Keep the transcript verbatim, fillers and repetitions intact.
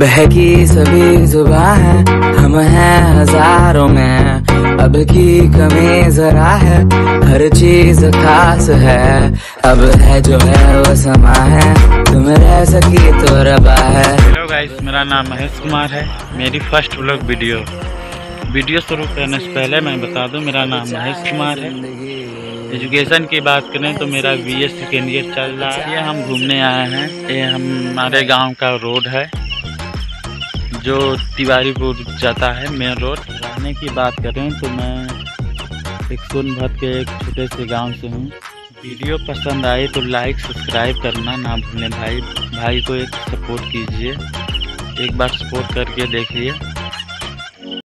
बहकी सभी जुबां है, हम हैं हजारों में, अब की कमी जरा है, हर चीज खास है, अब है जो है वो समा है, तुम रह सकी तो रबा है। हेलो गाइस, मेरा नाम महेश कुमार है। मेरी फर्स्ट व्लॉग वीडियो वीडियो शुरू करने से पहले मैं बता दूं, मेरा नाम महेश कुमार है। एजुकेशन की बात करें तो मेरा बीएस सेकेंड ईयर चल रहा है। ये हम घूमने आए हैं, ये हमारे गांव का रोड है जो तिवारीपुर जाता है, मेन रोड। रहने की बात करें तो मैं एक सोनभद्र के एक छोटे से गांव से हूँ। वीडियो पसंद आए तो लाइक सब्सक्राइब करना ना भूलें। भाई भाई को एक सपोर्ट कीजिए, एक बार सपोर्ट करके देखिए।